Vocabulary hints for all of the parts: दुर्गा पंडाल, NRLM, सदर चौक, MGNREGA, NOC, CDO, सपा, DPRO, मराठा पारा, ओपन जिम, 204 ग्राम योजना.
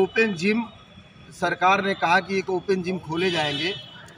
ओपन जिम सरकार ने कहा कि एक ओपन जिम खोले जाएंगे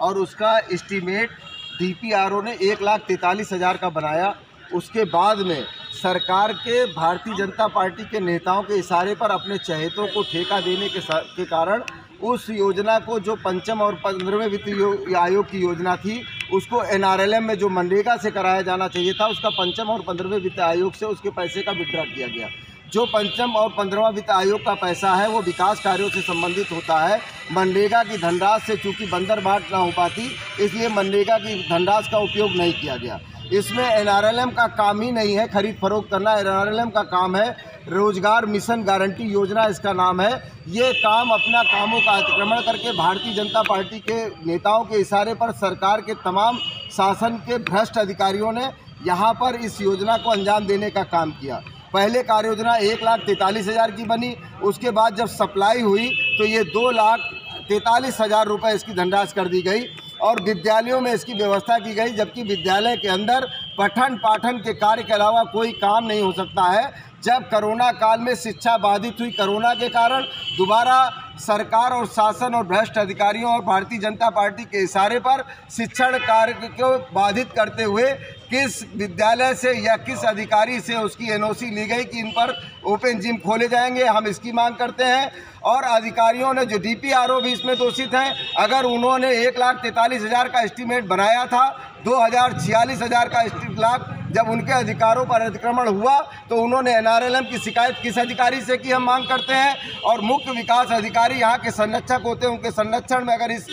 और उसका एस्टीमेट डीपीआरओ ने 1,43,000 का बनाया। उसके बाद में सरकार के भारतीय जनता पार्टी के नेताओं के इशारे पर अपने चहेतों को ठेका देने के कारण उस योजना को, जो 5वें और 15वें वित्त आयोग की योजना थी, उसको एनआरएलएम में जो मनरेगा से कराया जाना चाहिए था, उसका 5वें और 15वें वित्त आयोग से उसके पैसे का विड्रॉ किया गया। जो 5वां और 15वां वित्त आयोग का पैसा है वो विकास कार्यों से संबंधित होता है। मनरेगा की धनराशि से चूँकि बंदर बांट ना हो पाती, इसलिए मनरेगा की धनराशि का उपयोग नहीं किया गया। इसमें एनआरएलएम का काम ही नहीं है खरीद फरोख्त करना, एनआरएलएम का काम है रोजगार मिशन गारंटी योजना, इसका नाम है। ये काम अपना कामों का अतिक्रमण करके भारतीय जनता पार्टी के नेताओं के इशारे पर सरकार के तमाम शासन के भ्रष्ट अधिकारियों ने यहाँ पर इस योजना को अंजाम देने का काम किया। पहले कार्य योजना 1,43,000 की बनी, उसके बाद जब सप्लाई हुई तो ये 2,43,000 रुपये इसकी धनराशि कर दी गई और विद्यालयों में इसकी व्यवस्था की गई, जबकि विद्यालय के अंदर पठन पाठन के कार्य के अलावा कोई काम नहीं हो सकता है। जब कोरोना काल में शिक्षा बाधित हुई, कोरोना के कारण दोबारा सरकार और शासन और भ्रष्ट अधिकारियों और भारतीय जनता पार्टी के इशारे पर शिक्षण कार्य को बाधित करते हुए किस विद्यालय से या किस अधिकारी से उसकी एनओसी ली गई कि इन पर ओपन जिम खोले जाएंगे, हम इसकी मांग करते हैं। और अधिकारियों ने, जो डीपीआरओ भी इसमें दोषित हैं, अगर उन्होंने 1,43,000 का एस्टीमेट बनाया था, 2,46,000 का लाख जब उनके अधिकारों पर अतिक्रमण हुआ तो उन्होंने एनआरएलएम की शिकायत किस अधिकारी से की, हम मांग करते हैं। और मुख्य विकास अधिकारी यहाँ के संरक्षक होते हैं, उनके संरक्षण में अगर इस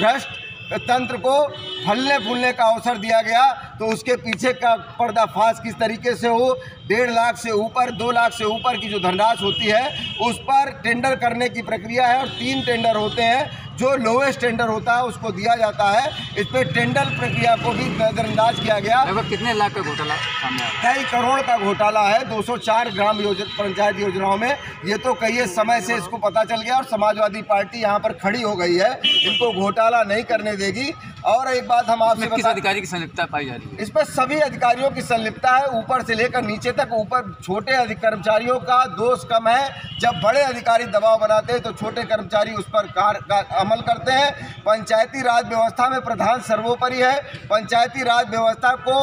भ्रष्ट तंत्र को फलने फूलने का अवसर दिया गया तो उसके पीछे का पर्दाफाश किस तरीके से हो। 1.5 लाख से ऊपर, 2 लाख से ऊपर की जो धनराशि होती है उस पर टेंडर करने की प्रक्रिया है और 3 टेंडर होते हैं। जो लोवेस्ट टेंडर होता है उसको दिया जाता है। इस पर टेंडर प्रक्रिया को भी नजरअंदाज किया गया। लगभग कितने लाख का घोटाला सामने आया? कई करोड़ का घोटाला है 204 ग्राम योजना पंचायत योजनाओं में। ये तो कई समय से इसको पता चल गया और समाजवादी पार्टी यहाँ पर खड़ी हो गई है, इनको घोटाला नहीं करने देगी। और एक बात हम आपसे, किस अधिकारी की संलिप्तता पाई जा रही है? इस पर सभी अधिकारियों की संलिप्तता है, ऊपर से लेकर नीचे तक। ऊपर छोटे कर्मचारियों का दोष कम है, जब बड़े अधिकारी दबाव बनाते हैं तो छोटे कर्मचारी उस पर अमल करते हैं। पंचायती राज व्यवस्था में प्रधान सर्वोपरि है। पंचायती राज व्यवस्था को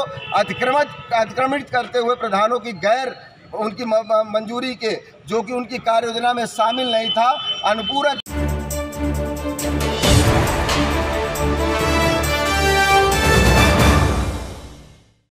अतिक्रमित करते हुए प्रधानों की गैर उनकी मंजूरी के, जो कि उनकी कार्य योजना में शामिल नहीं था, अनुपूरक